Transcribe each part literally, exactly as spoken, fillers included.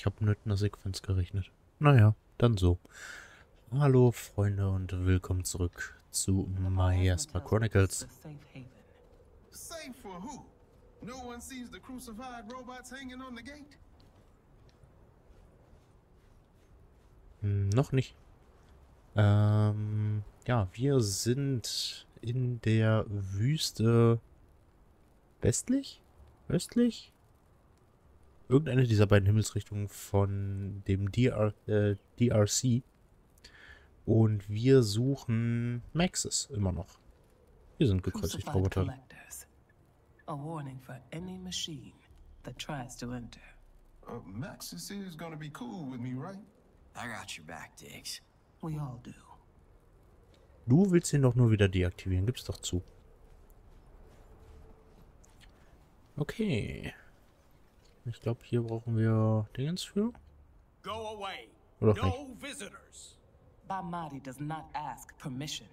Ich habe mit einer Sequenz gerechnet. Naja, dann so. Hallo Freunde und willkommen zurück zu Miasma Chronicles. Safe for who? No one sees the crucified robots hanging on the gate. Hm, noch nicht. Ähm, ja, wir sind in der Wüste westlich? Östlich? Irgendeine dieser beiden Himmelsrichtungen von dem D R, äh, D R C. Und wir suchen Maxis immer noch. Wir sind gekreuzigt, Roboter. A warning for any machine that tries to enter. Uh, Maxis is gonna be cool with me, right? I got your back, Diggs. We all do. Du willst ihn doch nur wieder deaktivieren, gib's doch zu. Okay. Ich glaube, hier brauchen wir Dingens für. Go away. Oder auch no nicht. Visitors. Bamari does not ask permission.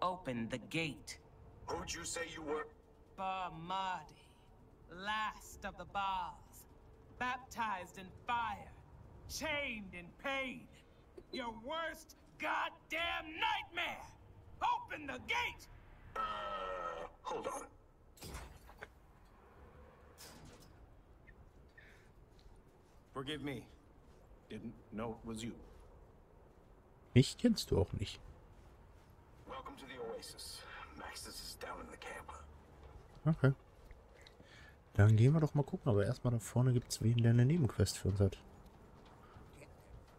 Open the gate. Who'd you say you were? Bamari, last of the Baals, baptized in fire, chained in pain. Your worst goddamn nightmare. Open the gate. Uh, hold on. Forgive me. Didn't know it was you. Mich kennst du auch nicht. Welcome to the Oasis. Maxis is down in the camp. Okay. Dann gehen wir doch mal gucken, aber erstmal da vorne gibt es wen, der eine Nebenquest für uns hat.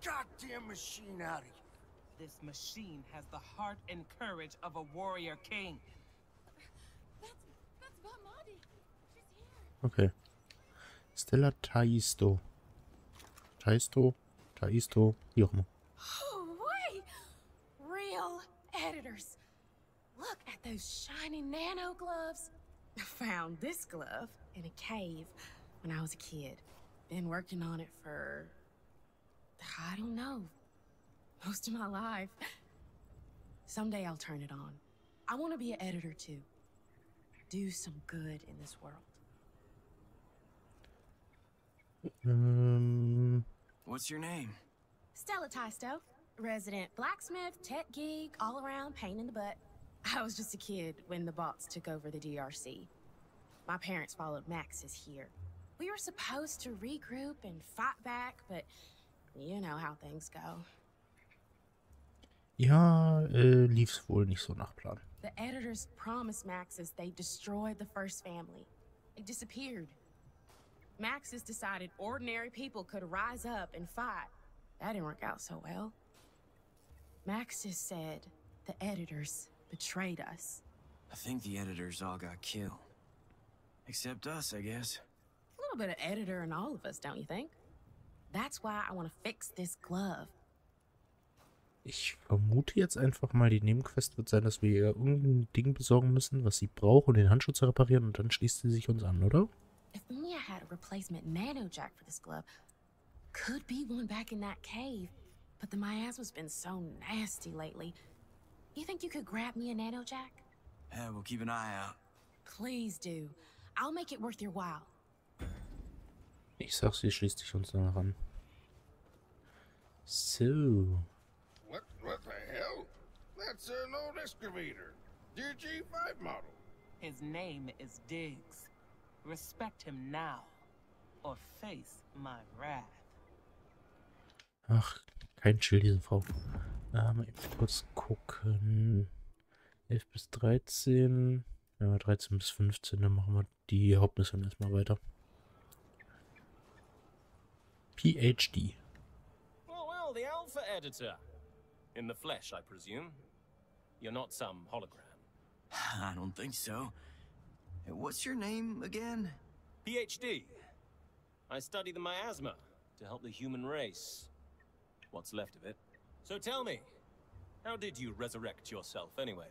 Goddamn machine out of here. This machine has the heart and courage of a warrior king. Okay. Stella Taisto. Taisto, Taisto, wie auch immer. Oh, why? Real editors. Look at those shiny nano gloves. I found this glove in a cave when I was a kid. Been working on it for, I don't know, most of my life. Someday I'll turn it on. I want to be an editor too. Do some good in this world. Um, What's your name? Stella Taisto, resident blacksmith, tech geek, all around pain in the butt. I was just a kid when the bots took over the D R C. My parents followed Maxis here. We were supposed to regroup and fight back, but you know how things go. Ja, äh, lief's wohl nicht so nach Plan. The editors promised Maxis they destroyed the first family. It disappeared. Maxis decided ordinary people could rise up and fight. That didn't work out so well. Maxis said the editors betrayed us. I think the editors all got killed. Except us, I guess. A little bit of editor in all of us, don't you think? That's why I want to fix this glove. Ich vermute jetzt einfach mal, die Nebenquest wird sein, dass wir ihr irgendein Ding besorgen müssen, was sie braucht, um den Handschuh zu reparieren, und dann schließt sie sich uns an, oder? If only I had a replacement NANO-Jack for this glove. Could be one back in that cave. But the miasma's been so nasty lately. You think you could grab me a nano-jack? Yeah, we'll keep an eye out. Please do. I'll make it worth your while. Ich sag, sie schließt sich uns danach an. So. What, what the hell? That's an old excavator. D I G G five model. His name is Diggs. Respect him now, or face my wrath. Ach, kein Chill, diese Frau. Ähm, eben kurz gucken. elf bis dreizehn. Ja, dreizehn bis fünfzehn. Dann machen wir die Hauptmission erstmal weiter. P H D. Oh, well, the Alpha Editor. In the flesh, I presume. You're not some hologram. I don't think so. What's your name again? P H D. I study the miasma to help the human race. What's left of it. So tell me, how did you resurrect yourself anyway?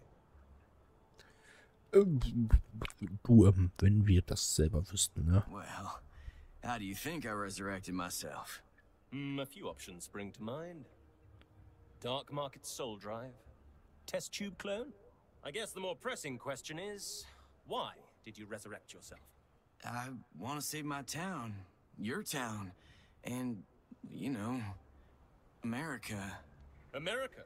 Du, ähm, wenn wir das selber wüssten, ne? Well, how do you think I resurrected myself? Mm, a few options spring to mind. Dark market soul drive, test tube clone. I guess the more pressing question is, why did you resurrect yourself? I want to save my town, your town, And, you know, America. America?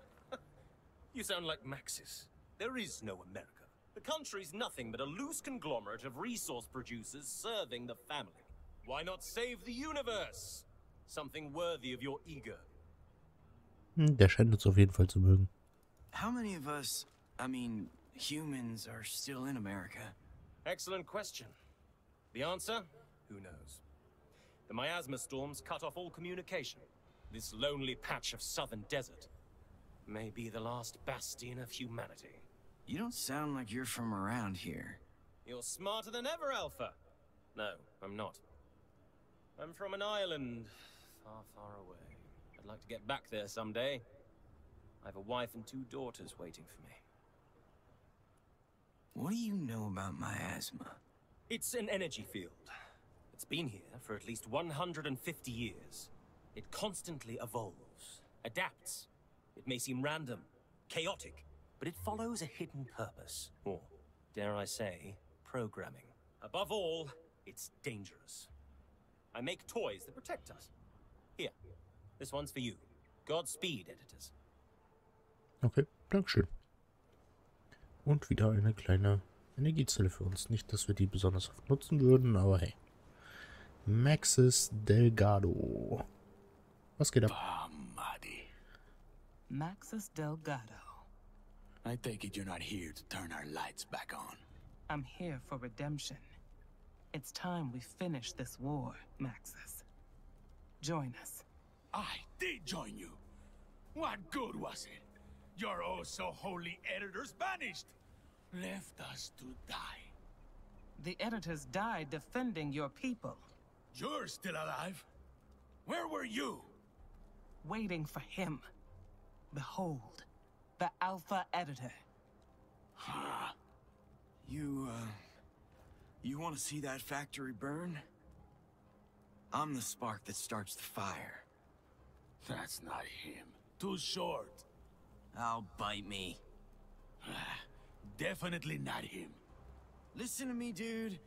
You sound like Maxis. There is no America. The country's nothing but a loose conglomerate of resource producers serving the family. Why not save the universe? Something worthy of your ego. Der scheint uns auf jeden Fall zu mögen. How many of us, I mean, humans are still in America? Excellent question. The answer? Who knows? The miasma storms cut off all communication. This lonely patch of southern desert may be the last bastion of humanity. You don't sound like you're from around here. You're smarter than ever, Alpha. No, I'm not. I'm from an island far, far away. I'd like to get back there someday. I have a wife and two daughters waiting for me. What do you know about miasma? It's an energy field. It's been here for at least one hundred fifty years. It constantly evolves, adapts. It may seem random, chaotic, but it follows a hidden purpose, or, dare I say, programming. Above all, it's dangerous. I make toys that protect us. Here, this one's for you. Godspeed, editors. Okay, Dankeschön. Und wieder eine kleine Energiezelle für uns. Nicht, dass wir die besonders oft nutzen würden, aber hey. Maxis Delgado. Was geht ab? Bombardi. Maxis Delgado. I take it you're not here to turn our lights back on. I'm here for redemption. It's time we finish this war, Maxis. Join us. I did join you. What good was it? Your oh-so-holy editors vanished. Left us to die. The editors died defending your people. You're still alive. Where were you? Waiting for him. Behold, the Alpha Editor. Huh. You, uh... you want to see that factory burn? I'm the spark that starts the fire. That's not him. Too short. I'll bite me. Definitely not him. Listen to me, dude.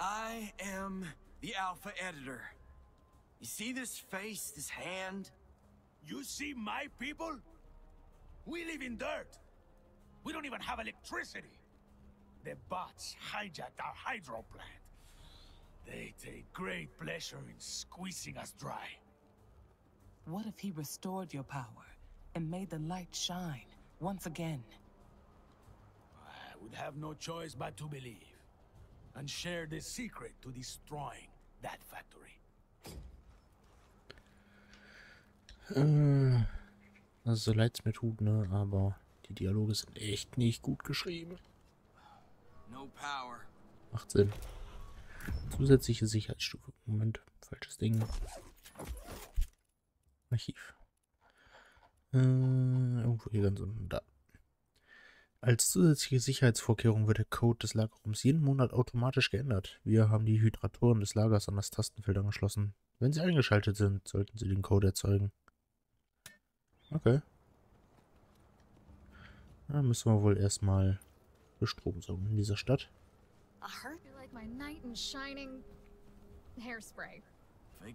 I am the Alpha Editor. You see this face, this hand? You see my people? We live in dirt. We don't even have electricity. The bots hijacked our hydro plant. They take great pleasure in squeezing us dry. What if he restored your power and made the light shine once again? I would have no choice but to believe and share the secret to destroying that factory. Äh, also leid's mir tut, ne, aber die Dialoge sind echt nicht gut geschrieben. Macht Sinn. Zusätzliche Sicherheitsstufe. Moment, falsches Ding. Archiv. Äh, irgendwo hier ganz unten. Da. Als zusätzliche Sicherheitsvorkehrung wird der Code des Lagerraums jeden Monat automatisch geändert. Wir haben die Hydratoren des Lagers an das Tastenfeld angeschlossen. Wenn sie eingeschaltet sind, sollten sie den Code erzeugen. Okay. Dann müssen wir wohl erstmal für Strom sorgen in dieser Stadt. Fake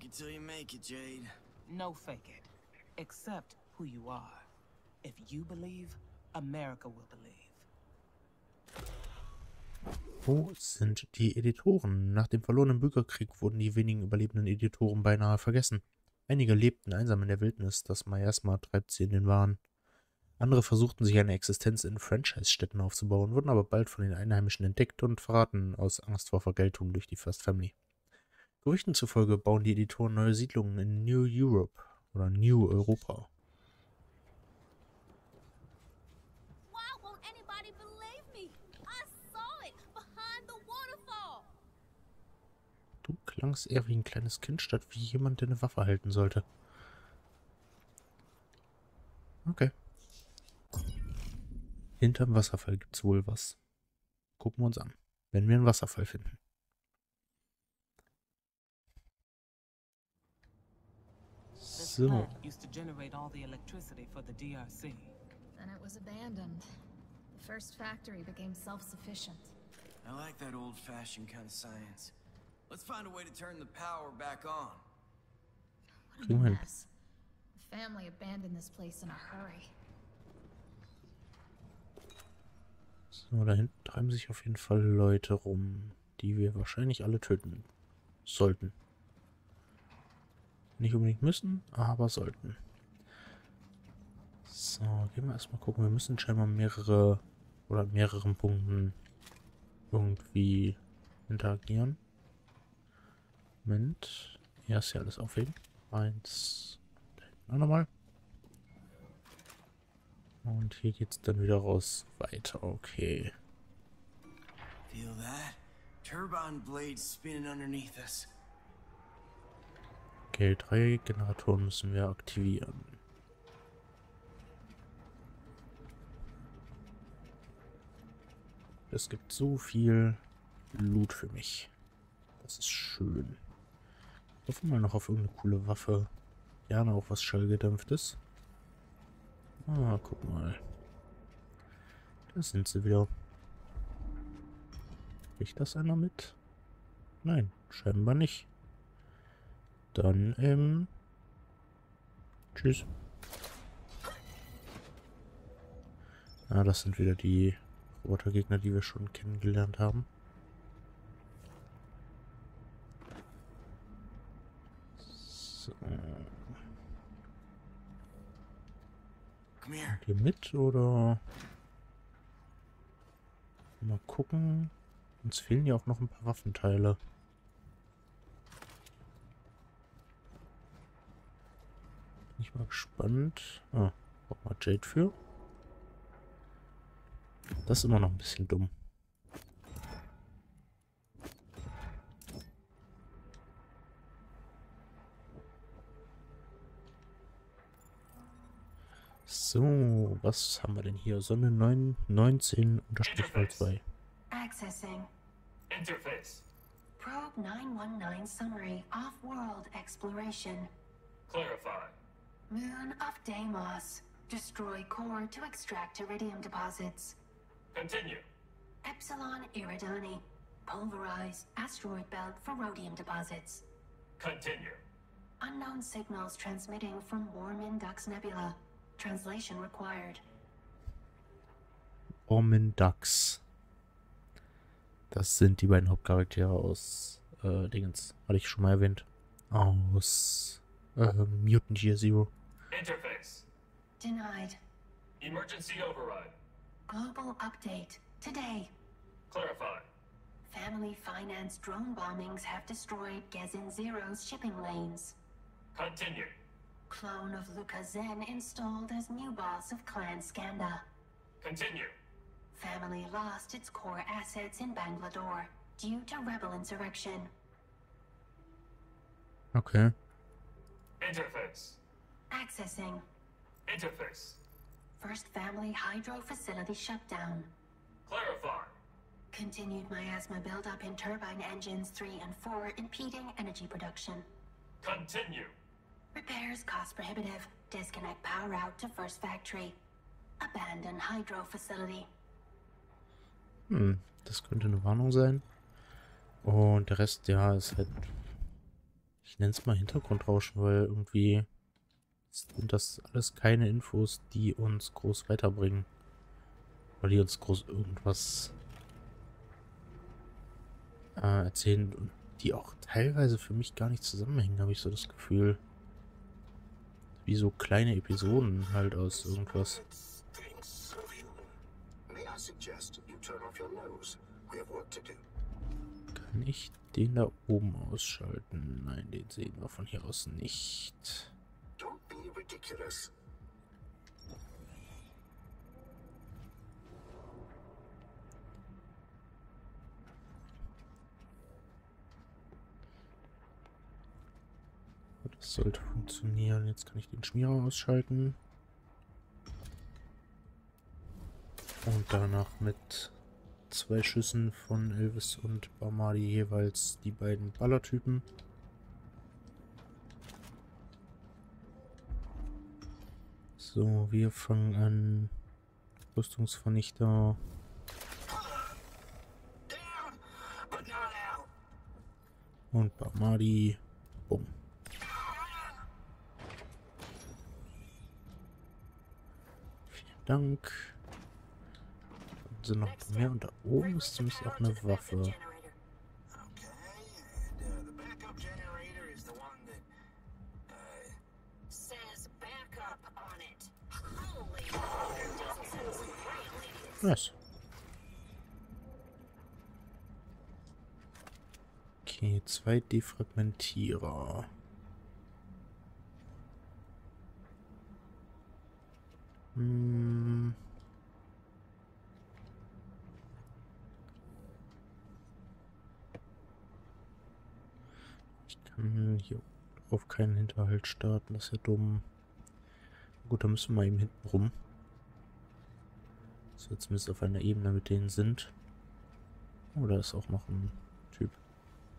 it till you make it, Jade. No fake it. Accept who you are. If you believe, America will believe. Wo sind die Editoren? Nach dem verlorenen Bürgerkrieg wurden die wenigen überlebenden Editoren beinahe vergessen. Einige lebten einsam in der Wildnis, das Miasma treibt sie in den Wahn. Andere versuchten sich eine Existenz in Franchise-Städten aufzubauen, wurden aber bald von den Einheimischen entdeckt und verraten, aus Angst vor Vergeltung durch die First Family. Gerüchten zufolge bauen die Editoren neue Siedlungen in New Europe oder New Europa. Du klangst eher wie ein kleines Kind, statt wie jemand, der eine Waffe halten sollte. Okay. Hinterm Wasserfall gibt's wohl was. Gucken wir uns an, wenn wir einen Wasserfall finden. So. I like that old-fashioned kind of science. Let's find a way to turn the power back on. Kriegen wir hin. So, da hinten treiben sich auf jeden Fall Leute rum, die wir wahrscheinlich alle töten sollten. Nicht unbedingt müssen, aber sollten. So, gehen wir erstmal gucken. Wir müssen scheinbar mehrere oder an mehreren Punkten irgendwie interagieren. Moment. Hier ist ja alles aufheben. Eins. Da hinten auch nochmal. Und hier geht's dann wieder raus weiter. Okay. Feel that? Turbine blades spinning underneath us. Okay, drei Generatoren müssen wir aktivieren. Es gibt so viel Loot für mich. Das ist schön. Hoffen wir mal noch auf irgendeine coole Waffe. Gerne auch was schallgedämpftes. Ah, guck mal. Da sind sie wieder. Kriegt das einer mit? Nein, scheinbar nicht. Dann, ähm... tschüss. Ah, das sind wieder die Robotergegner, die wir schon kennengelernt haben. So. Kommt ihr mit, oder? Mal gucken. Uns fehlen ja auch noch ein paar Waffenteile. Bin ich mal gespannt. Ah, braucht mal Jade für. Das ist immer noch ein bisschen dumm. So, was haben wir denn hier? Sonne neun neunzehn Unterstrich null zwei. Accessing. Interface. Probe neun eins neun Summary Off-World Exploration. Clarify. Moon of Deimos. Destroy core to extract iridium deposits. Continue. Epsilon Iridani. Pulverize asteroid belt for rhodium deposits. Continue. Unknown signals transmitting from Omen Ducks Nebula. Translation required. Omen Ducks. Das sind die beiden Hauptcharaktere aus äh, Dingens. Hatte ich schon mal erwähnt. Aus äh, Mutant Gear Zero. Interface. Denied. Emergency override. Global update today. Clarify. Family finance drone bombings have destroyed Gezin Zero's shipping lanes. Continue. Clone of Luka Zen installed as new boss of Clan Skanda. Continue. Family lost its core assets in Bangladore due to rebel insurrection. Okay. Interface. Accessing. Interface. First family hydro facility shutdown. Clarify. Continued miasma buildup in turbine engines three and four impeding energy production. Continue. Repairs cost prohibitive. Disconnect power out to first factory. Abandon hydro facility. Hm, das könnte eine Warnung sein. Und der Rest, ja, ist halt... Ich nenne es mal Hintergrundrauschen, weil irgendwie... sind das alles keine Infos, die uns groß weiterbringen. Oder die uns groß irgendwas äh, erzählen. Und die auch teilweise für mich gar nicht zusammenhängen, habe ich so das Gefühl. Wie so kleine Episoden halt aus irgendwas. Kann ich den da oben ausschalten? Nein, den sehen wir von hier aus nicht. Das sollte funktionieren. Jetzt kann ich den Schmierer ausschalten. Und danach mit zwei Schüssen von Elvis und Barmadi jeweils die beiden Ballertypen. So, wir fangen an. Rüstungsvernichter. Und Barmadi. Bumm. Dank. Sind noch mehr und da oben ist zumindest auch eine Waffe. Nice. Okay, zwei Defragmentierer. Hm. Ich kann hier auf keinen Hinterhalt starten, das ist ja dumm. Gut, da müssen wir eben hinten rum. Dass wir zumindest auf einer Ebene mit denen sind. Oh, da ist auch noch ein Typ.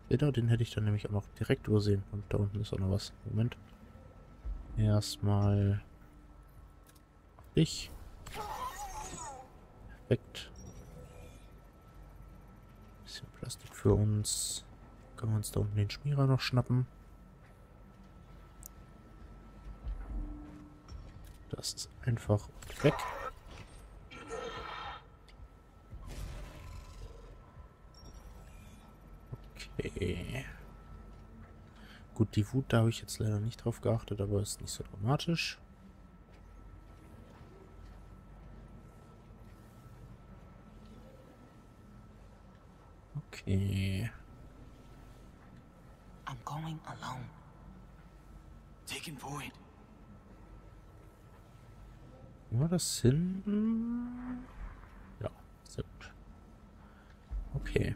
Genau, den hätte ich dann nämlich auch noch direkt übersehen. Und da unten ist auch noch was. Moment. Erstmal auf dich. Perfekt. Ein bisschen Plastik für uns. Können wir uns da unten den Schmierer noch schnappen. Das ist einfach weg. Okay. Gut, die Wut, da habe ich jetzt leider nicht drauf geachtet, aber ist nicht so dramatisch. Okay. I'm going alone. Taking point. War das hinten? Ja, sehr gut. Okay.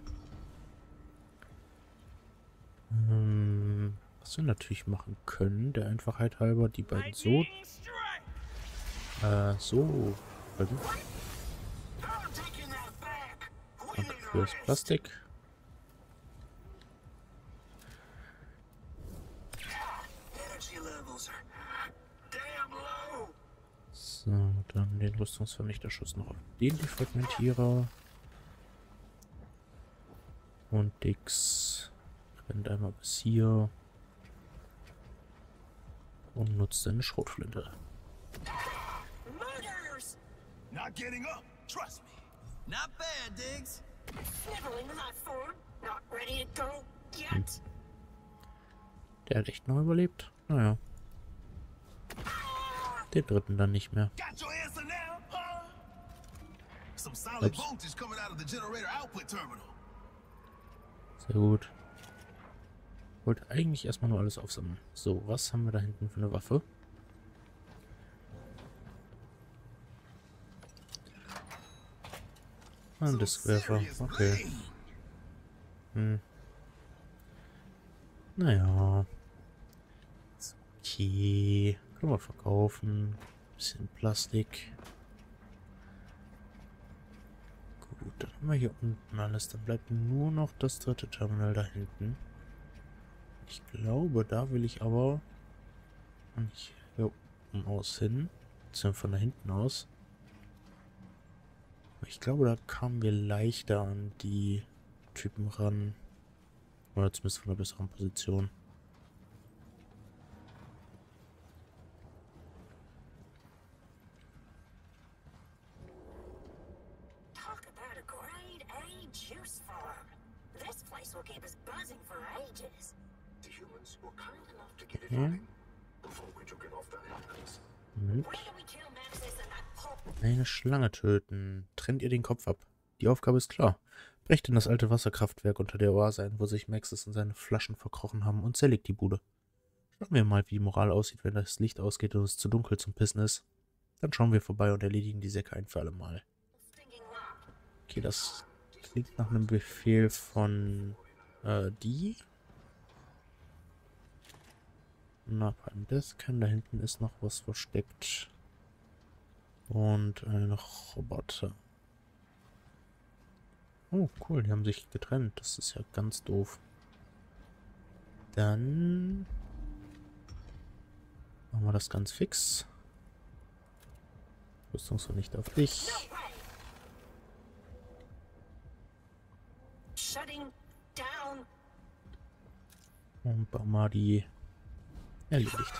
Hm, was wir natürlich machen können, der Einfachheit halber, die beiden so. Äh, so. Danke für das Plastik. So, dann den Rüstungsvernichterschuss noch auf den Defragmentierer. Und Diggs rennt einmal bis hier. Und nutzt seine Schrotflinte. Hm. Der hat echt noch überlebt. Naja. Den dritten dann nicht mehr. Ups. Sehr gut. Wollte eigentlich erstmal nur alles aufsammeln. So, was haben wir da hinten für eine Waffe? Ein Diskwerfer. Okay. Hm. Naja. Okay. Können wir verkaufen. Bisschen Plastik. Gut, dann haben wir hier unten alles. Dann bleibt nur noch das dritte Terminal da hinten. Ich glaube, da will ich aber nicht hier oben aus hin. Beziehungsweise von da hinten aus. Ich glaube, da kamen wir leichter an die Typen ran. Oder zumindest von einer besseren Position. Okay. Moment. Eine Schlange töten. Trennt ihr den Kopf ab. Die Aufgabe ist klar. Brecht in das alte Wasserkraftwerk unter der Oase ein, wo sich Maxis und seine Flaschen verkrochen haben, und zerlegt die Bude. Schauen wir mal, wie die Moral aussieht, wenn das Licht ausgeht und es zu dunkel zum Pissen ist. Dann schauen wir vorbei und erledigen die Säcke ein für alle Mal. Okay, das klingt nach einem Befehl von äh, die. Na, beim Deskcam da hinten ist noch was versteckt. Und ein Roboter. Oh, cool, die haben sich getrennt. Das ist ja ganz doof. Dann machen wir das ganz fix. Rüstungsvernichter auf dich. Und Bamadi. Erledigt.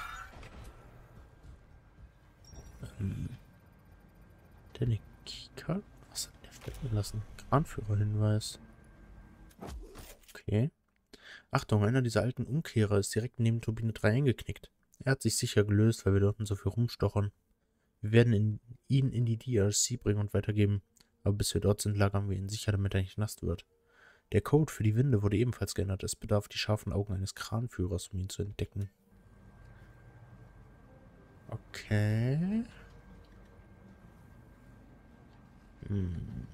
Ähm, Der eine Kika? Was hat der stecken lassen? Kranführerhinweis. Okay. Achtung, einer dieser alten Umkehrer ist direkt neben Turbine drei eingeknickt. Er hat sich sicher gelöst, weil wir dort so viel rumstochern. Wir werden in, ihn in die D R C bringen und weitergeben. Aber bis wir dort sind, lagern wir ihn sicher, damit er nicht nass wird. Der Code für die Winde wurde ebenfalls geändert. Es bedarf die scharfen Augen eines Kranführers, um ihn zu entdecken. Okay. Hm.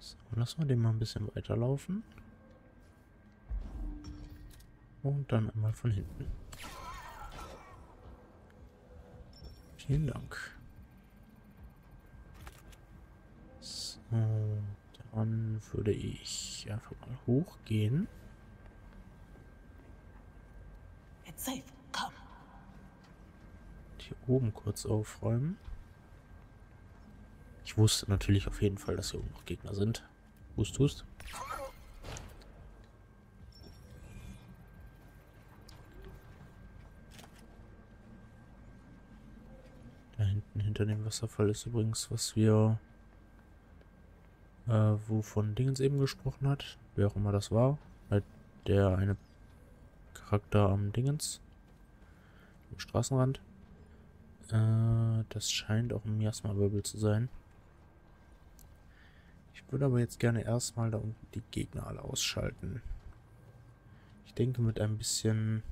So, lassen wir den mal ein bisschen weiterlaufen. Und dann einmal von hinten. Vielen Dank. So, dann würde ich einfach mal hochgehen. It's safe. Komm. Hier oben kurz aufräumen. Ich wusste natürlich auf jeden Fall, dass hier oben noch Gegner sind. Wusst du's? Da hinten hinter dem Wasserfall ist übrigens, was wir äh, wovon Dingens eben gesprochen hat, wer auch immer das war, der eine Charakter am Dingens, am Straßenrand. Äh, das scheint auch ein Miasma-Wirbel zu sein. Ich würde aber jetzt gerne erstmal da unten die Gegner alle ausschalten. Ich denke, mit ein bisschen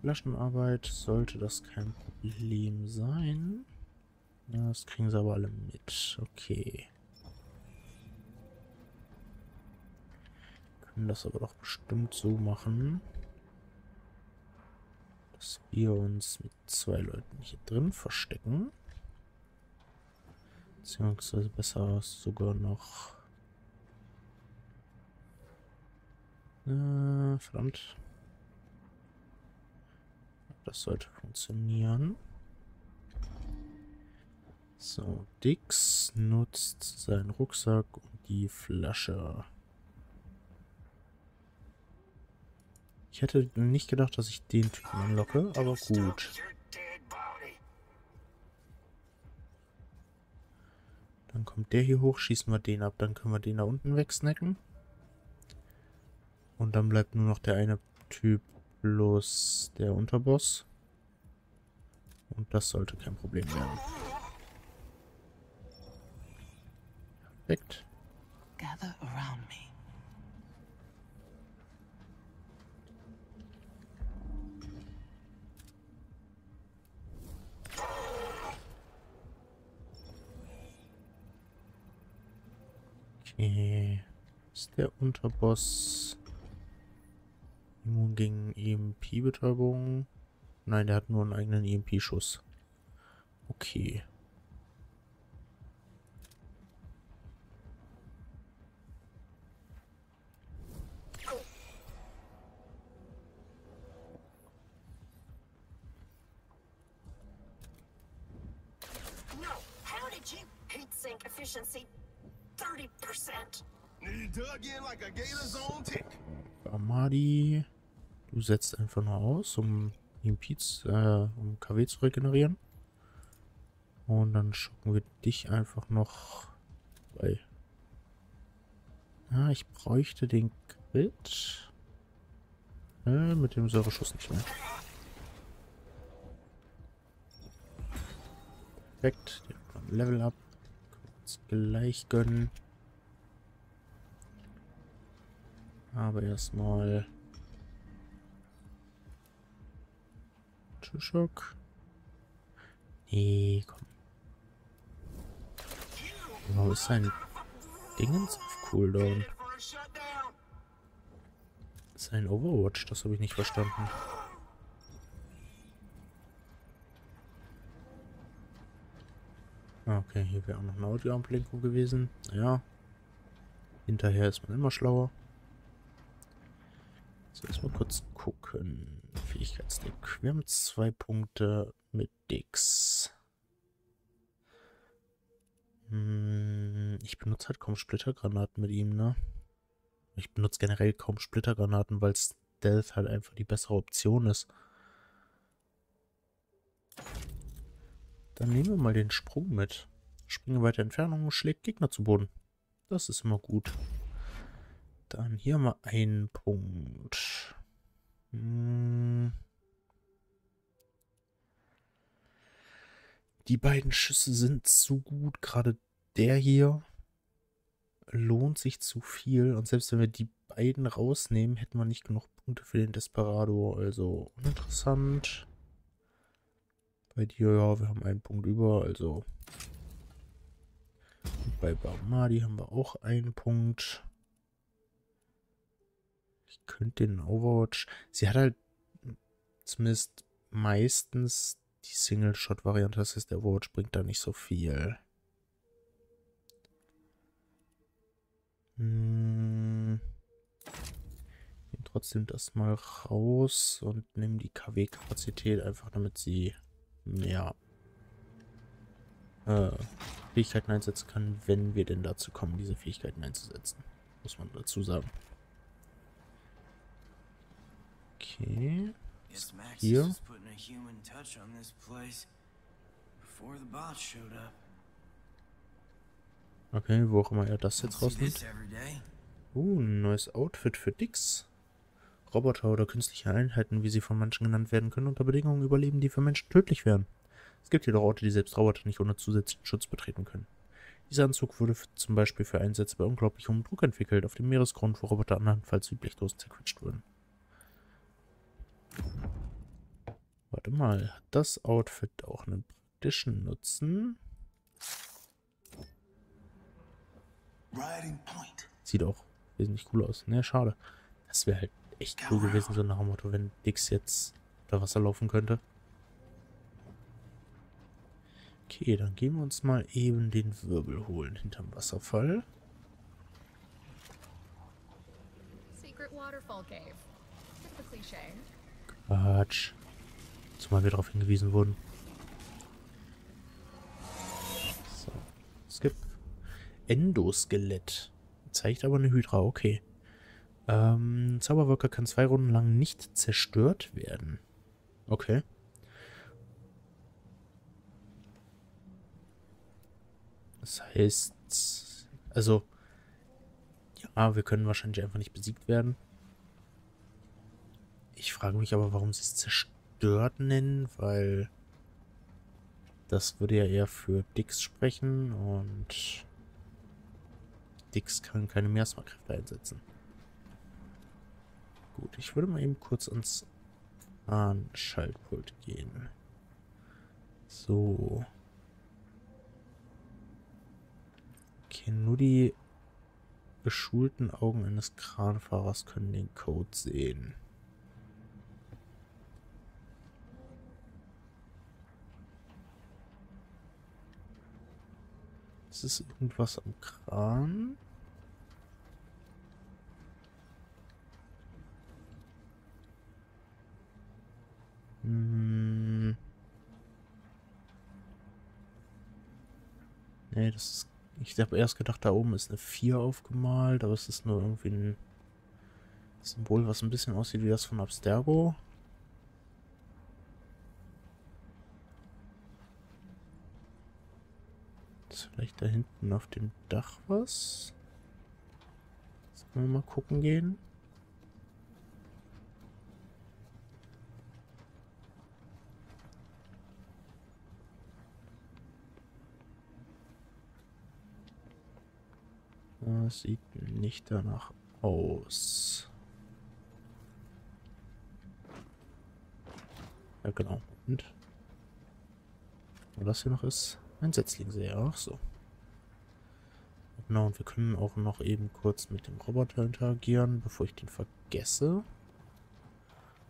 Flaschenarbeit sollte das kein Problem sein. Ja, das kriegen sie aber alle mit. Okay. Wir können das aber doch bestimmt so machen, dass wir uns mit zwei Leuten hier drin verstecken. Beziehungsweise besser sogar noch. Äh, verdammt. Das sollte funktionieren. So, Diggs nutzt seinen Rucksack und die Flasche. Ich hätte nicht gedacht, dass ich den Typen anlocke, aber gut. Dann kommt der hier hoch, schießen wir den ab, dann können wir den da unten wegsnacken. Und dann bleibt nur noch der eine Typ. Bloß der Unterboss. Und das sollte kein Problem werden. Perfekt. Okay. Ist der Unterboss immun gegen E M P-Betäubung? Nein, der hat nur einen eigenen E M P-Schuss. Okay. No, how did you heat sink efficiency thirty percent? You dug in like a gator's own tick. Amadi. Du setzt einfach nur aus, um Impiz, äh, um K W zu regenerieren. Und dann schicken wir dich einfach noch bei. Ah, ich bräuchte den Crit. Äh, mit dem Säureschuss nicht mehr. Perfekt, der kommt Level up. Können wir uns gleich gönnen. Aber erstmal Schock. Nee, komm. Wow, ist sein Dingens auf Cooldown? Ist ein Overwatch? Das habe ich nicht verstanden. Okay, hier wäre auch noch eine Audio-Ablenkung gewesen. Naja. Hinterher ist man immer schlauer. müssen erstmal kurz gucken. Fähigkeitsdeck. Wir haben zwei Punkte mit Diggs. Hm, ich benutze halt kaum Splittergranaten mit ihm, ne? Ich benutze generell kaum Splittergranaten, weil Stealth halt einfach die bessere Option ist. Dann nehmen wir mal den Sprung mit. Springe weiter Entfernung, schlägt Gegner zu Boden. Das ist immer gut. Dann hier mal einen Punkt. Hm. Die beiden Schüsse sind zu gut. Gerade der hier lohnt sich zu viel. Und selbst wenn wir die beiden rausnehmen, hätten wir nicht genug Punkte für den Desperado. Also uninteressant. Bei dir, ja, wir haben einen Punkt über. Also und bei Barmadi haben wir auch einen Punkt. Ich könnte den Overwatch... Sie hat halt zumindest meistens die Single-Shot-Variante. Das heißt, der Overwatch bringt da nicht so viel. Hm. Nehmen trotzdem das mal raus und nehmen die K W-Kapazität einfach, damit sie mehr äh, Fähigkeiten einsetzen kann, wenn wir denn dazu kommen, diese Fähigkeiten einzusetzen. Muss man dazu sagen. Okay. Hier. Okay, wo auch immer er das jetzt rausnimmt. Uh, ein neues Outfit für Diggs. Roboter oder künstliche Einheiten, wie sie von Menschen genannt werden, können unter Bedingungen überleben, die für Menschen tödlich wären. Es gibt jedoch Orte, die selbst Roboter nicht ohne zusätzlichen Schutz betreten können. Dieser Anzug wurde zum Beispiel für Einsätze bei unglaublich hohem Druck entwickelt, auf dem Meeresgrund, wo Roboter andernfalls wie Blechdosen zerquetscht wurden. Warte mal, hat das Outfit auch einen praktischen Nutzen? Sieht auch wesentlich cool aus. Ne, schade. Das wäre halt echt cool gewesen, so nach dem Motto, wenn Diggs jetzt unter Wasser laufen könnte. Okay, dann gehen wir uns mal eben den Wirbel holen hinterm Wasserfall. Quatsch. Zumal wir darauf hingewiesen wurden. So, skip. Endoskelett. Zeigt aber eine Hydra, okay. Ähm, Zauberwolke kann zwei Runden lang nicht zerstört werden. Okay. Das heißt, also, ja, wir können wahrscheinlich einfach nicht besiegt werden. Ich frage mich aber, warum sie es zerstört nennen, weil das würde ja eher für Diggs sprechen und Diggs kann keine Miasma-Kräfte einsetzen. Gut, ich würde mal eben kurz ans Anschaltpult gehen. So. Okay, nur die geschulten Augen eines Kranfahrers können den Code sehen. Es ist irgendwas am Kran. Hm. Nee, das ist... Ich habe erst gedacht, da oben ist eine vier aufgemalt, aber es ist nur irgendwie ein Symbol, was ein bisschen aussieht wie das von Abstergo. Vielleicht da hinten auf dem Dach was? Sollen wir mal gucken gehen? Das sieht nicht danach aus. Ja, genau. Und was hier noch ist? Ein Setzling sehe, auch so. Genau, und wir können auch noch eben kurz mit dem Roboter interagieren, bevor ich den vergesse.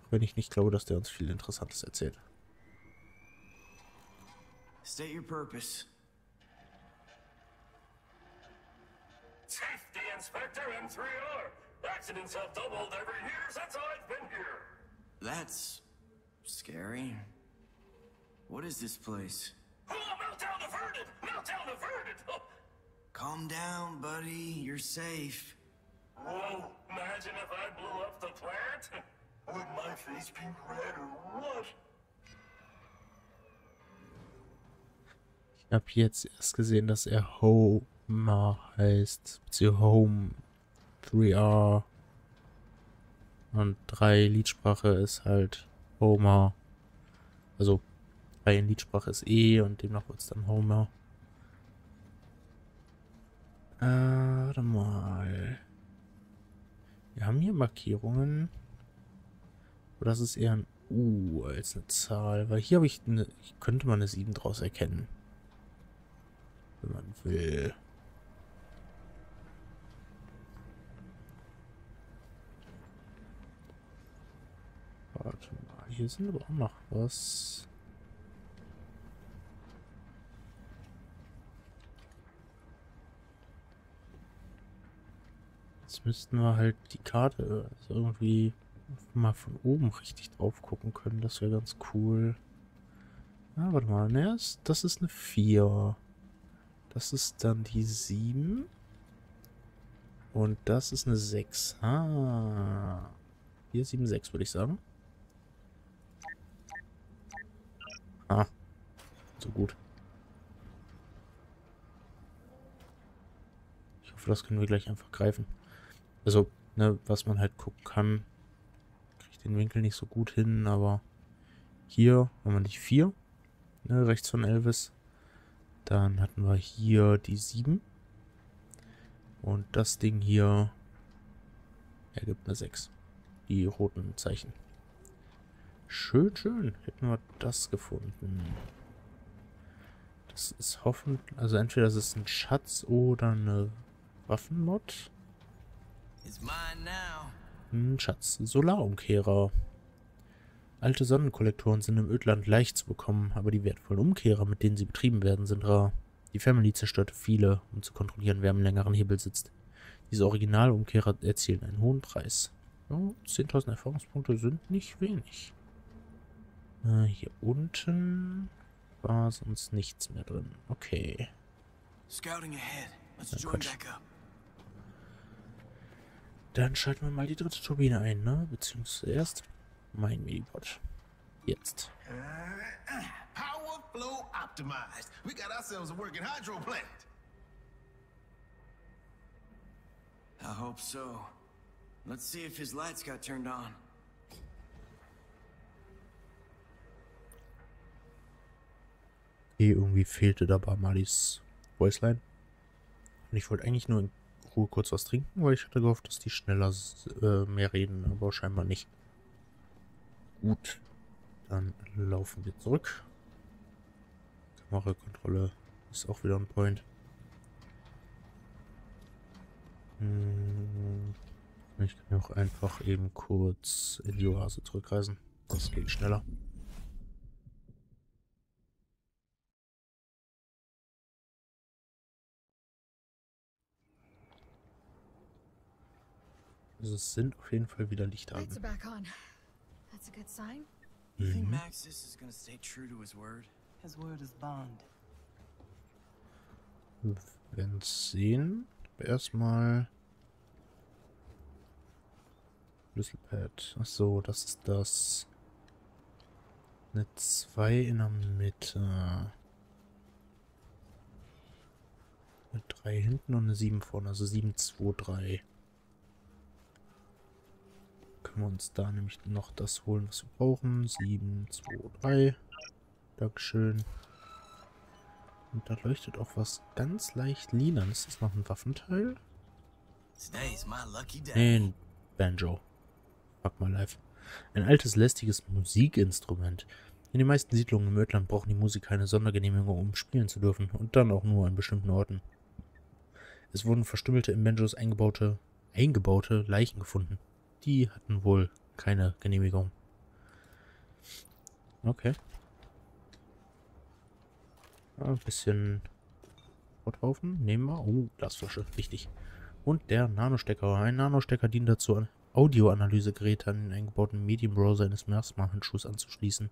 Auch wenn ich nicht glaube, dass der uns viel Interessantes erzählt. State your purpose. Safety Inspector M three R. Accidents have doubled every year since I've been here. That's scary. What is this place? Oh, meltdown averted! Meltdown averted! Oh. Calm down, buddy. You're safe. Whoa, imagine if I blew up the plant? Would my face be red or what? Ich habe jetzt erst gesehen, dass er Homer heißt. Beziehungsweise Home M drei R. Und drei Liedsprache ist halt Homer. Also drei in Liedsprache ist E und demnach wird es dann Homer. Äh, warte mal. Wir haben hier Markierungen. Aber das ist eher ein U als eine Zahl. Weil hier habe ich eine. Hier könnte man eine sieben draus erkennen. Wenn man will. Warte mal, hier sind aber auch noch was. Jetzt müssten wir halt die Karte also irgendwie mal von oben richtig drauf gucken können. Das wäre ganz cool. Na, warte mal. Ne, das ist eine vier. Das ist dann die sieben. Und das ist eine sechs. Ah. vier, sieben, sechs würde ich sagen. Ah. So gut. Ich hoffe, das können wir gleich einfach greifen. Also, ne, was man halt gucken kann. Kriege ich den Winkel nicht so gut hin, aber hier haben wir die vier. Ne, rechts von Elvis. Dann hatten wir hier die sieben. Und das Ding hier ergibt eine sechs. Die roten Zeichen. Schön, schön. Hätten wir das gefunden. Das ist hoffentlich... Also entweder das ist ein Schatz oder eine Waffenmod. Ein Schatz. Solarumkehrer. Alte Sonnenkollektoren sind im Ödland leicht zu bekommen, aber die wertvollen Umkehrer, mit denen sie betrieben werden, sind rar. Die Family zerstörte viele, um zu kontrollieren, wer am längeren Hebel sitzt. Diese Originalumkehrer erzielen einen hohen Preis. Ja, zehntausend Erfahrungspunkte sind nicht wenig. Äh, hier unten war sonst nichts mehr drin. Okay. Dann schalten wir mal die dritte Turbine ein, ne? Beziehungsweise erst... Mein Minibot. Jetzt. Power flow optimized. We got ourselves a working hydro plant. I hope so. Let's see if his lights got turned on. Irgendwie fehlte da bei Malis Voiceline. Und ich wollte eigentlich nur in Ruhe kurz was trinken, weil ich hatte gehofft, dass die schneller äh, mehr reden, aber scheinbar nicht. Gut, dann laufen wir zurück. Kamerakontrolle ist auch wieder ein Point. Hm, ich kann auch einfach eben kurz in die Oase zurückreisen. Das geht schneller. Also es sind auf jeden Fall wieder Lichter an. That's a good sign. You think Maxis is going to stay true to his word? His word is bond. Wenn sehen, erstmal Schlüsselpad. Ach so, das ist das. Eine zwei in der Mitte. Eine drei hinten und eine sieben vorne, also sieben, zwei, drei. Können wir uns da nämlich noch das holen, was wir brauchen. sieben, zwei, drei. Dankeschön. Und da leuchtet auch was ganz leicht lila. Ist das noch ein Waffenteil? Nee, ein Banjo. Fuck my life. Ein altes, lästiges Musikinstrument. In den meisten Siedlungen im Ödland brauchen die Musiker eine Sondergenehmigung, um spielen zu dürfen. Und dann auch nur an bestimmten Orten. Es wurden verstümmelte, in Banjos eingebaute, eingebaute Leichen gefunden. Die hatten wohl keine Genehmigung. Okay. Ein bisschen Rothaufen nehmen wir. Oh, Glasflasche. Wichtig. Und der Nano-Stecker. Ein Nano-Stecker dient dazu, Audioanalysegeräte an den eingebauten Medienbrowser eines Miasma-Handschuhs anzuschließen.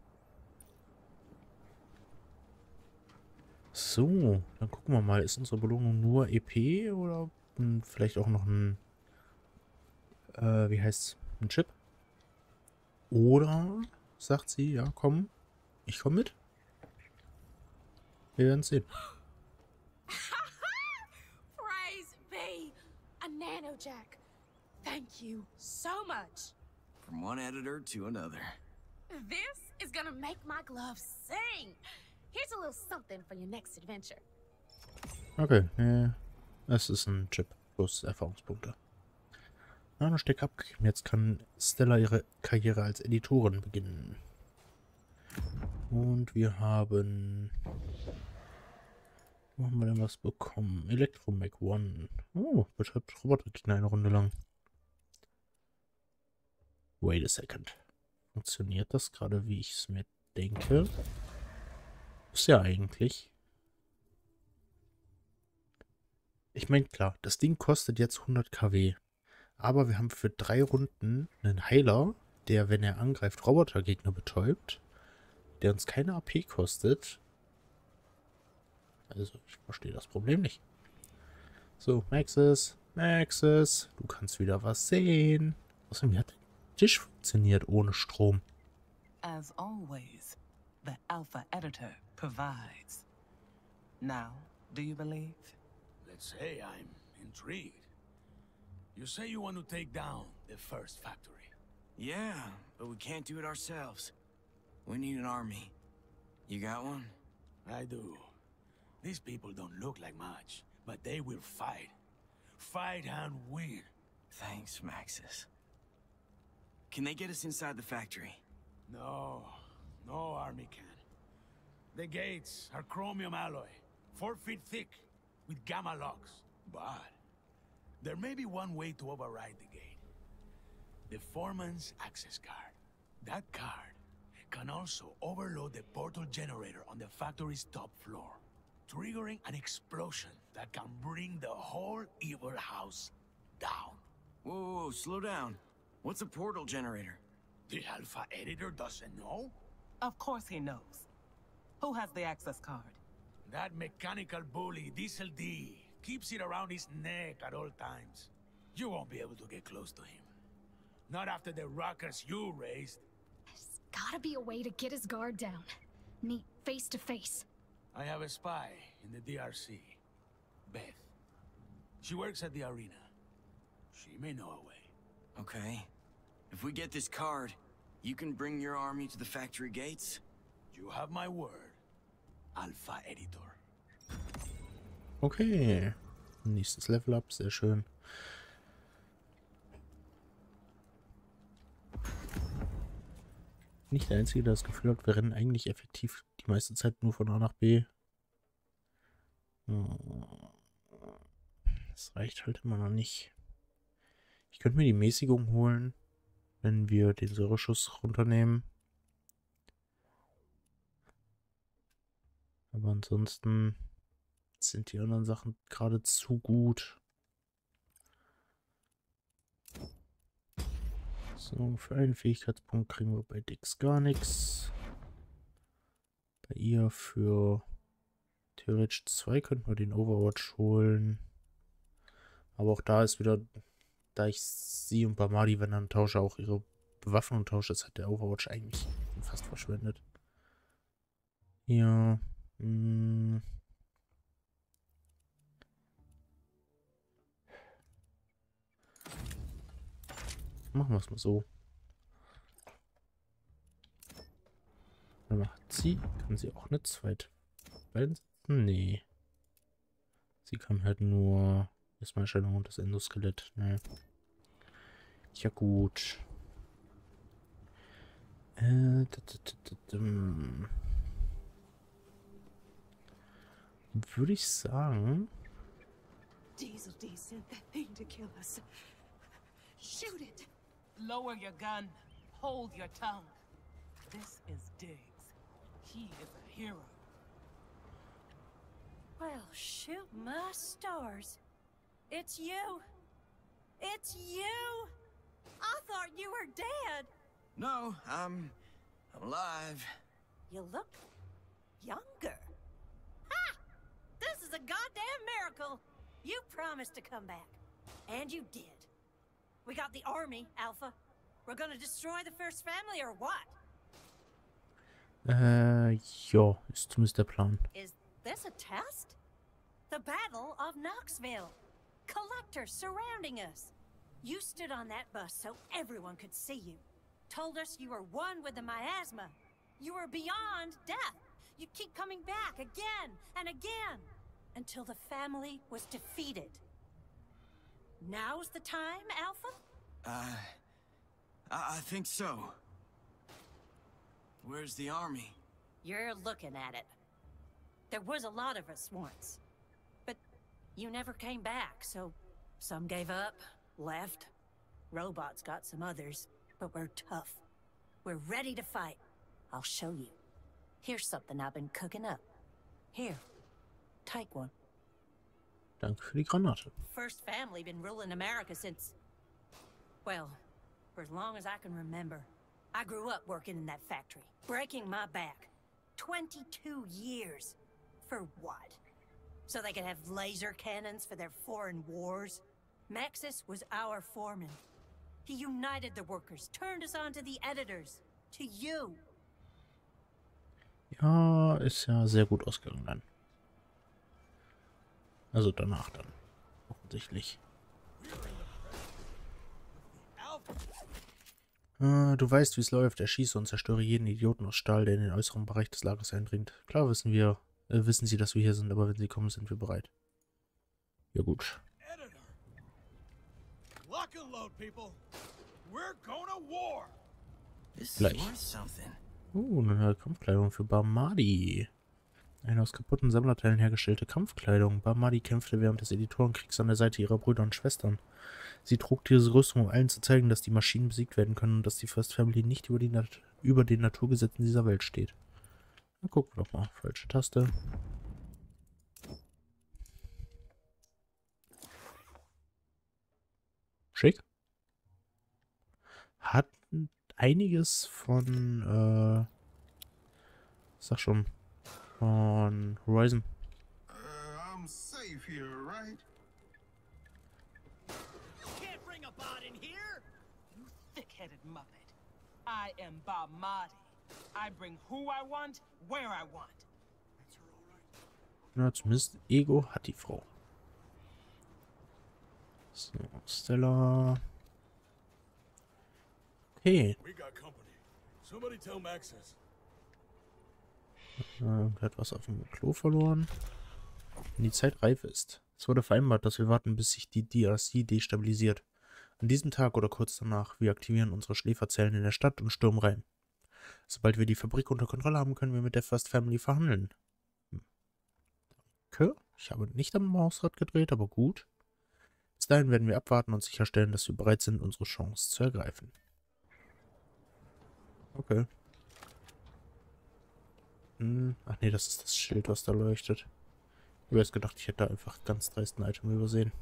So, dann gucken wir mal, ist unsere Belohnung nur E P oder hm, vielleicht auch noch ein, äh, wie heißt's, ein Chip? Oder sagt sie, ja komm, ich komm mit. Wir werden sehen. Praise be, a NANO-Jack. Thank you so much. From one editor to another. This is gonna make my gloves sing. Here's a little something for your next adventure. Okay, äh, es ist ein Chip plus Erfahrungspunkte. Nano-Steck abgegeben. Jetzt kann Stella ihre Karriere als Editorin beginnen. Und wir haben... Wo haben wir denn was bekommen? Elektro-Mag-One. Oh, betreibt Roboterkinder eine Runde lang. Wait a second. Funktioniert das gerade, wie ich es mir denke? Ist ja eigentlich. Ich meine, klar, das Ding kostet jetzt hundert Kilowatt. Aber wir haben für drei Runden einen Heiler, der, wenn er angreift, Robotergegner betäubt, der uns keine A P kostet. Also, ich verstehe das Problem nicht. So, Maxis, Maxis, du kannst wieder was sehen. Außerdem hat der Tisch funktioniert ohne Strom. As always, the Alpha Editor provides. Now, do you believe? Let's say I'm intrigued. You say you want to take down the first factory. Yeah, but we can't do it ourselves. We need an army. You got one? I do. These people don't look like much, but they will fight. Fight and win. Thanks, Maxis. Can they get us inside the factory? No. No army can. The gates are chromium alloy, four feet thick, with gamma locks. But there may be one way to override the gate. The foreman's access card. That card can also overload the portal generator on the factory's top floor, triggering an explosion that can bring the whole evil house down. Whoa, whoa, whoa, slow down. What's a portal generator? The Alpha Editor doesn't know? Of course he knows. Who has the access card? That mechanical bully, Diesel D, keeps it around his neck at all times. You won't be able to get close to him. Not after the ruckus you raised. There's gotta be a way to get his guard down. Meet face to face. I have a spy in the D R C, Beth. She works at the arena. She may know a way. Okay. If we get this card, you can bring your army to the factory gates? You have my word, Alpha Editor. Okay. Nächstes Level Up, sehr schön. Nicht der Einzige, der das Gefühl hat, wir rennen eigentlich effektiv die meiste Zeit nur von A nach B. Das reicht halt immer noch nicht. Ich könnte mir die Mäßigung holen, wenn wir den Säureschuss runternehmen. Aber ansonsten sind die anderen Sachen gerade zu gut. So, für einen Fähigkeitspunkt kriegen wir bei Diggs gar nichts. Bei ihr für theoretisch zwei könnten wir den Overwatch holen. Aber auch da ist wieder, da ich sie und Bamadi, wenn dann tausche, auch ihre Bewaffnung tausche, das hat der Overwatch eigentlich fast verschwendet. Ja. Machen wir es mal so. Dann macht sie. Kann sie auch eine zweite? Nee. Sie kann halt nur. Erstmal Erscheinung und das Endoskelett. Nee. Ja, gut. Äh. Würde ich sagen. Diesel D sent that thing to kill us. Shoot it. Lower your gun. Hold your tongue. This is Diggs. He is a hero. Well, shoot my stars. It's you. It's you! I thought you were dead! No, I'm... I'm alive. You look... younger. Ha! This is a goddamn miracle! You promised to come back. And you did. We got the army, Alpha. We're gonna destroy the first family or what? Äh, ja, ist zumindest der Plan. Is this a test? The Battle of Knoxville. Collectors surrounding us. You stood on that bus so everyone could see you. Told us you were one with the miasma. You were beyond death. You keep coming back again and again until the family was defeated. Now's the time, Alpha? Uh, I, I think so. Where's the army? You're looking at it. There was a lot of us once, but you never came back, so some gave up, left. Robots got some others, but we're tough. We're ready to fight. I'll show you. Here's something I've been cooking up. Here, take one. Danke für die Granate. First family been ruling America since, well, for as long as I can remember. I grew up working in that factory, breaking my back. twenty-two years. For what? So they could have laser cannons for their foreign wars? Maxis was our foreman. He united the workers, turned us on to the editors, to you. Ja, ist ja sehr gut ausgegangen dann. Also danach dann, offensichtlich. Äh, du weißt, wie es läuft. Erschieße und zerstöre jeden Idioten aus Stahl, der in den äußeren Bereich des Lagers eindringt. Klar wissen wir, äh, wissen sie, dass wir hier sind, aber wenn sie kommen, sind wir bereit. Ja gut. Gleich. Uh, eine Kampfkleidung für Barmadi. Eine aus kaputten Sammlerteilen hergestellte Kampfkleidung. Barmadi kämpfte während des Editorenkriegs an der Seite ihrer Brüder und Schwestern. Sie trug diese Rüstung, um allen zu zeigen, dass die Maschinen besiegt werden können und dass die First Family nicht über, die Nat über den Naturgesetzen dieser Welt steht. Dann gucken wir doch mal. Falsche Taste. Schick. Hat einiges von, äh, sag schon, von Horizon. Uh, I'm safe here, right? You can't bring a bot in here, you thick-headed muppet. I am Barmadi. I bring who I want, where I want. Na, zumindest Ego hat die Frau. So, Stella. Okay. We got company. Somebody tell Maxis. Irgendetwas auf dem Klo verloren. Wenn die Zeit reif ist. Es wurde vereinbart, dass wir warten, bis sich die D R C destabilisiert. An diesem Tag oder kurz danach, wir aktivieren unsere Schläferzellen in der Stadt und stürmen rein. Sobald wir die Fabrik unter Kontrolle haben, können wir mit der First Family verhandeln. Hm. Danke. Ich habe nicht am Mausrad gedreht, aber gut. Bis dahin werden wir abwarten und sicherstellen, dass wir bereit sind, unsere Chance zu ergreifen. Okay. Ach nee, das ist das Schild, was da leuchtet. Ich habe jetzt gedacht, ich hätte da einfach ganz dreisten Item übersehen.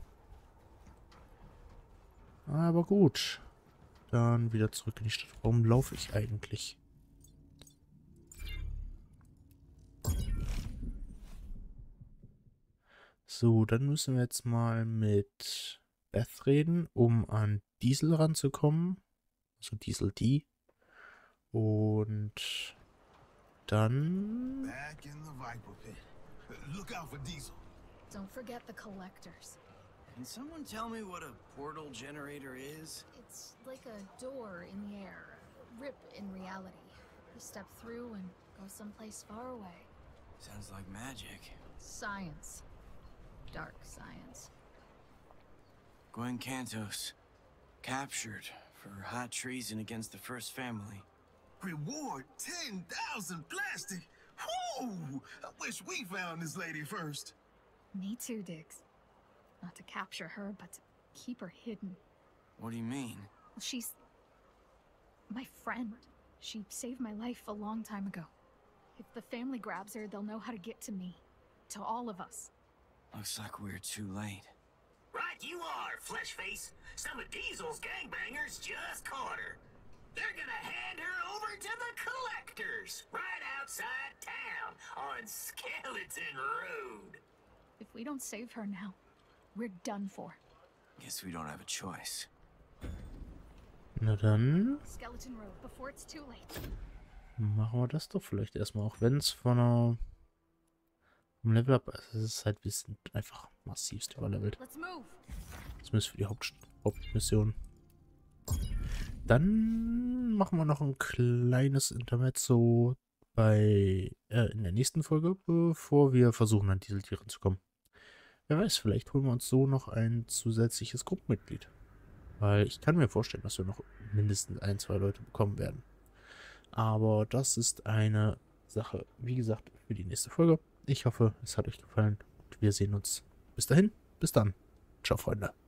Aber gut. Dann wieder zurück in die Stadt. Warum laufe ich eigentlich? So, dann müssen wir jetzt mal mit Beth reden, um an Diesel ranzukommen. Also Diesel D. Und... dann. Back in the Viper Pit. Look out for Diesel. Don't forget the collectors. Can someone tell me what a portal generator is? It's like a door in the air. Rip in reality. You step through and go someplace far away. Sounds like magic. Science. Dark science. Gwen Cantos. Captured for high treason against the First Family. Reward ten thousand plastic. Whoo! I wish we found this lady first. Me too, Diggs. Not to capture her, but to keep her hidden. What do you mean? Well, she's my friend. She saved my life a long time ago. If the family grabs her, they'll know how to get to me. To all of us. Looks like we're too late. Right! You are, Fleshface. Some of Diesel's gangbangers just caught her. They're gonna hand her over to the collectors right outside town on Skeleton Road. If we don't save her now, we're done for. Guess we don't have a choice. Na dann machen wir das doch vielleicht erstmal, auch wenn es von einer vom Level Up ist. Es ist halt, wir sind einfach massivst überlevelt. Zumindest für die Haupt Hauptmission. Dann machen wir noch ein kleines Intermezzo bei äh, in der nächsten Folge, bevor wir versuchen, an Dieseltieren zu kommen. Wer weiß, vielleicht holen wir uns so noch ein zusätzliches Gruppenmitglied. Weil ich kann mir vorstellen, dass wir noch mindestens ein, zwei Leute bekommen werden. Aber das ist eine Sache, wie gesagt, für die nächste Folge. Ich hoffe, es hat euch gefallen. Wir sehen uns. Bis dahin, bis dann. Ciao, Freunde.